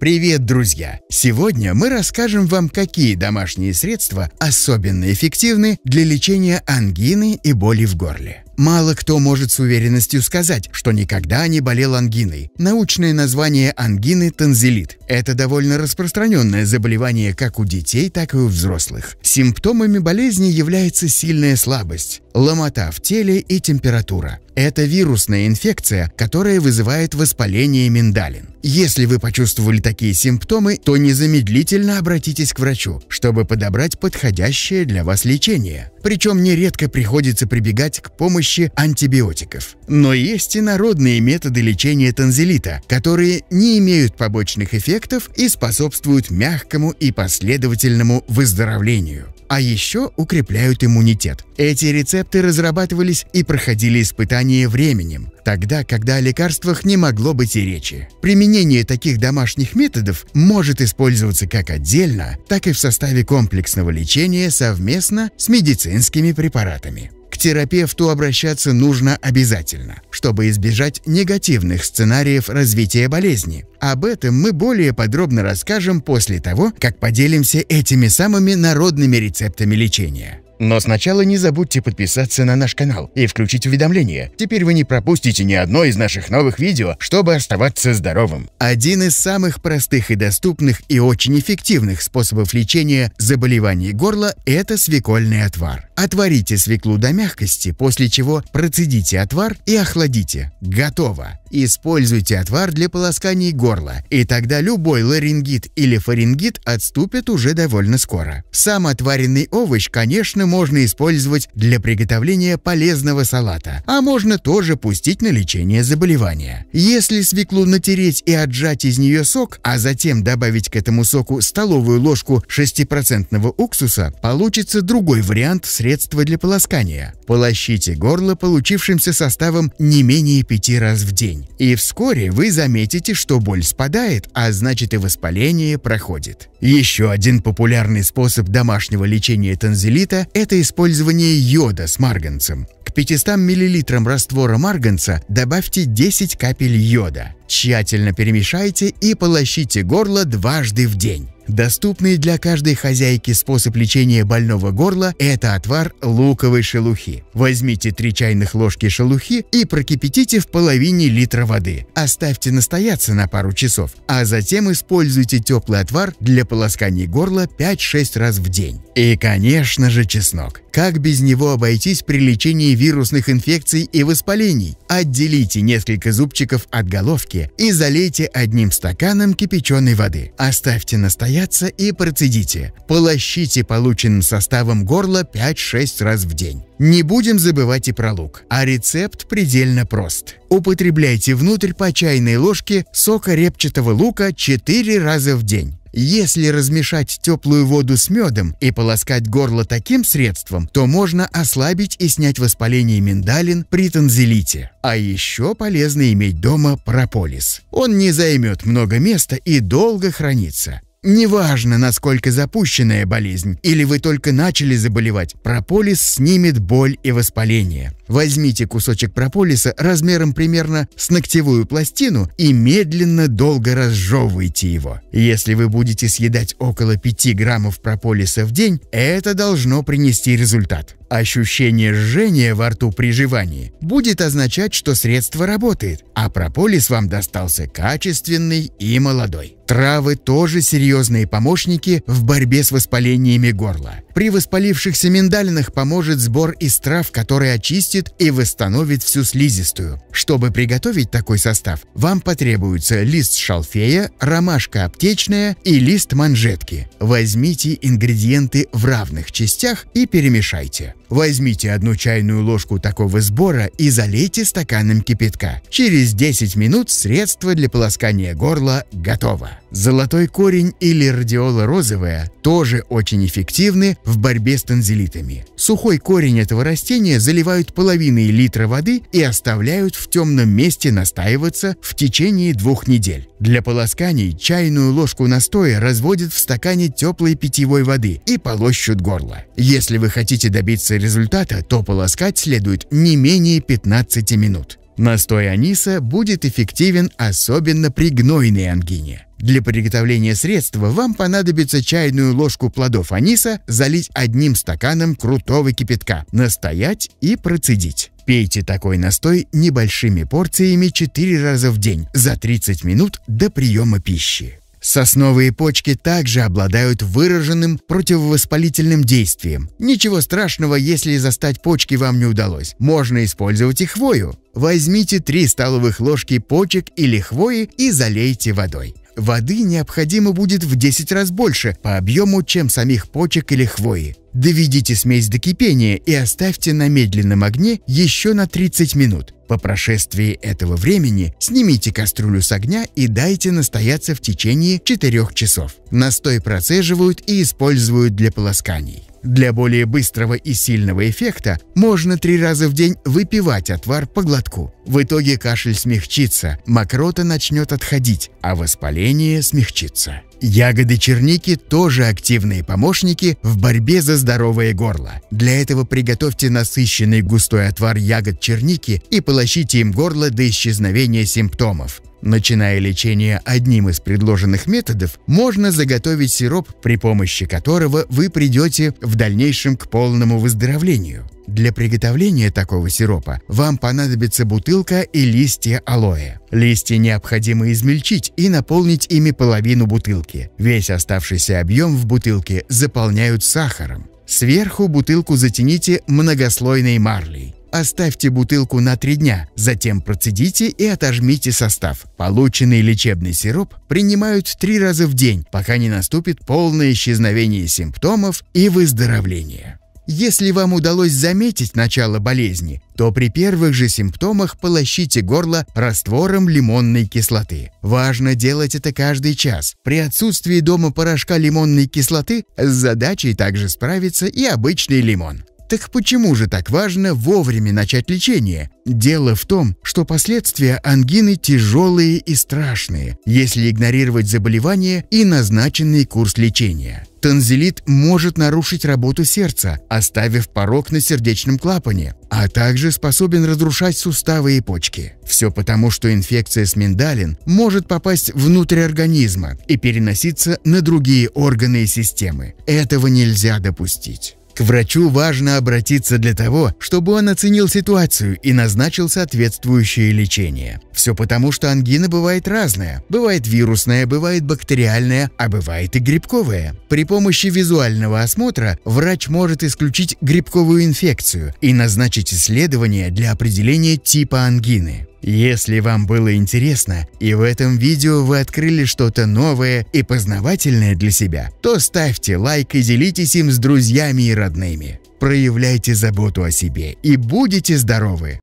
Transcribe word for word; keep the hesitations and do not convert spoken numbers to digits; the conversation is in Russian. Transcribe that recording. Привет, друзья! Сегодня мы расскажем вам, какие домашние средства особенно эффективны для лечения ангины и боли в горле. Мало кто может с уверенностью сказать, что никогда не болел ангиной. Научное название ангины – тонзиллит. Это довольно распространенное заболевание как у детей, так и у взрослых. Симптомами болезни является сильная слабость, ломота в теле и температура. Это вирусная инфекция, которая вызывает воспаление миндалин. Если вы почувствовали такие симптомы, то незамедлительно обратитесь к врачу, чтобы подобрать подходящее для вас лечение. Причем нередко приходится прибегать к помощи антибиотиков. Но есть и народные методы лечения тонзиллита, которые не имеют побочных эффектов и способствуют мягкому и последовательному выздоровлению. А еще укрепляют иммунитет. Эти рецепты разрабатывались и проходили испытания временем, тогда, когда о лекарствах не могло быть и речи. Применение таких домашних методов может использоваться как отдельно, так и в составе комплексного лечения совместно с медицинскими препаратами. К терапевту обращаться нужно обязательно, чтобы избежать негативных сценариев развития болезни. Об этом мы более подробно расскажем после того, как поделимся этими самыми народными рецептами лечения. Но сначала не забудьте подписаться на наш канал и включить уведомления. Теперь вы не пропустите ни одно из наших новых видео, чтобы оставаться здоровым. Один из самых простых и доступных и очень эффективных способов лечения заболеваний горла – это свекольный отвар. Отварите свеклу до мягкости, после чего процедите отвар и охладите. Готово! Используйте отвар для полосканий горла, и тогда любой ларингит или фарингит отступит уже довольно скоро. Сам отваренный овощ, конечно, можно использовать для приготовления полезного салата, а можно тоже пустить на лечение заболевания. Если свеклу натереть и отжать из нее сок, а затем добавить к этому соку столовую ложку шести процентов уксуса, получится другой вариант средства для полоскания. Полощите горло получившимся составом не менее пяти раз в день. И вскоре вы заметите, что боль спадает, а значит и воспаление проходит. Еще один популярный способ домашнего лечения тонзиллита – это использование йода с марганцем. К пятистам миллилитрам раствора марганца добавьте десять капель йода. Тщательно перемешайте и полощите горло дважды в день. Доступный для каждой хозяйки способ лечения больного горла – это отвар луковой шелухи. Возьмите три чайных ложки шелухи и прокипятите в половине литра воды. Оставьте настояться на пару часов, а затем используйте теплый отвар для полоскания горла пять-шесть раз в день. И, конечно же, чеснок. Как без него обойтись при лечении вирусных инфекций и воспалений? Отделите несколько зубчиков от головки и залейте одним стаканом кипяченой воды. Оставьте настояться и процедите. Полощите полученным составом горло пять-шесть раз в день. Не будем забывать и про лук. А рецепт предельно прост. Употребляйте внутрь по чайной ложке сока репчатого лука четыре раза в день. Если размешать теплую воду с медом и полоскать горло таким средством, то можно ослабить и снять воспаление миндалин при тонзиллите. А еще полезно иметь дома прополис. Он не займет много места и долго хранится. Неважно, насколько запущенная болезнь или вы только начали заболевать, прополис снимет боль и воспаление. Возьмите кусочек прополиса размером примерно с ногтевую пластину и медленно долго разжевывайте его. Если вы будете съедать около пяти граммов прополиса в день, это должно принести результат. Ощущение жжения во рту при жевании будет означать, что средство работает, а прополис вам достался качественный и молодой. Травы тоже серьезные помощники в борьбе с воспалениями горла. При воспалившихся миндалинах поможет сбор из трав, который очистит и восстановит всю слизистую. Чтобы приготовить такой состав, вам потребуется лист шалфея, ромашка аптечная и лист манжетки. Возьмите ингредиенты в равных частях и перемешайте. Возьмите одну чайную ложку такого сбора и залейте стаканом кипятка. Через десять минут средство для полоскания горла готово. Золотой корень или радиола розовая тоже очень эффективны в борьбе с тонзиллитами. Сухой корень этого растения заливают половиной литра воды и оставляют в темном месте настаиваться в течение двух недель. Для полосканий чайную ложку настоя разводят в стакане теплой питьевой воды и полощут горло. Если вы хотите добиться результата, то полоскать следует не менее пятнадцати минут. Настой аниса будет эффективен особенно при гнойной ангине. Для приготовления средства вам понадобится чайную ложку плодов аниса залить одним стаканом крутого кипятка, настоять и процедить. Пейте такой настой небольшими порциями четыре раза в день за тридцать минут до приема пищи. Сосновые почки также обладают выраженным противовоспалительным действием. Ничего страшного, если застать почки вам не удалось. Можно использовать и хвою. Возьмите три столовых ложки почек или хвои и залейте водой. Воды необходимо будет в десять раз больше по объему, чем самих почек или хвои. Доведите смесь до кипения и оставьте на медленном огне еще на тридцать минут. По прошествии этого времени снимите кастрюлю с огня и дайте настояться в течение четырёх часов. Настой процеживают и используют для полосканий. Для более быстрого и сильного эффекта можно три раза в день выпивать отвар по глотку. В итоге кашель смягчится, мокрота начнет отходить, а воспаление смягчится. Ягоды черники тоже активные помощники в борьбе за здоровое горло. Для этого приготовьте насыщенный густой отвар ягод черники и полощите им горло до исчезновения симптомов. Начиная лечение одним из предложенных методов, можно заготовить сироп, при помощи которого вы придете в дальнейшем к полному выздоровлению. Для приготовления такого сиропа вам понадобится бутылка и листья алоэ. Листья необходимо измельчить и наполнить ими половину бутылки. Весь оставшийся объем в бутылке заполняют сахаром. Сверху бутылку затяните многослойной марлей. Оставьте бутылку на три дня, затем процедите и отожмите состав. Полученный лечебный сироп принимают три раза в день, пока не наступит полное исчезновение симптомов и выздоровление. Если вам удалось заметить начало болезни, то при первых же симптомах полощите горло раствором лимонной кислоты. Важно делать это каждый час. При отсутствии дома порошка лимонной кислоты с задачей также справится и обычный лимон. Так почему же так важно вовремя начать лечение? Дело в том, что последствия ангины тяжелые и страшные, если игнорировать заболевание и назначенный курс лечения. Тонзиллит может нарушить работу сердца, оставив порог на сердечном клапане, а также способен разрушать суставы и почки. Все потому, что инфекция с миндалин может попасть внутрь организма и переноситься на другие органы и системы. Этого нельзя допустить. К врачу важно обратиться для того, чтобы он оценил ситуацию и назначил соответствующее лечение. Все потому, что ангина бывает разная. Бывает вирусная, бывает бактериальная, а бывает и грибковая. При помощи визуального осмотра врач может исключить грибковую инфекцию и назначить исследование для определения типа ангины. Если вам было интересно, и в этом видео вы открыли что-то новое и познавательное для себя, то ставьте лайк и делитесь им с друзьями и родными. Проявляйте заботу о себе и будете здоровы!